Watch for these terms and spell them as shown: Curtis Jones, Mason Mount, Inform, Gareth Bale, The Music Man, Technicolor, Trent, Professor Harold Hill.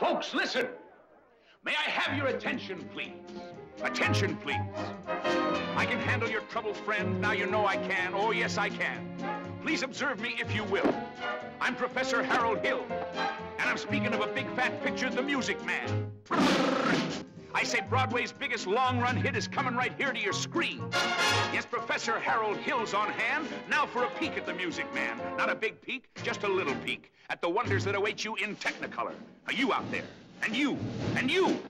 Folks, listen. May I have your attention, please? Attention, please. I can handle your trouble, friend. Now you know I can. Oh, yes, I can. Please observe me if you will. I'm Professor Harold Hill, and I'm speaking of a big fat picture, The Music Man. I say Broadway's biggest long-run hit is coming right here to your screen. Yes, Professor Harold Hill's on hand, now for a peek at The Music Man. Not a big peek, just a little peek at the wonders that await you in Technicolor. Now, you out there, and you, and you.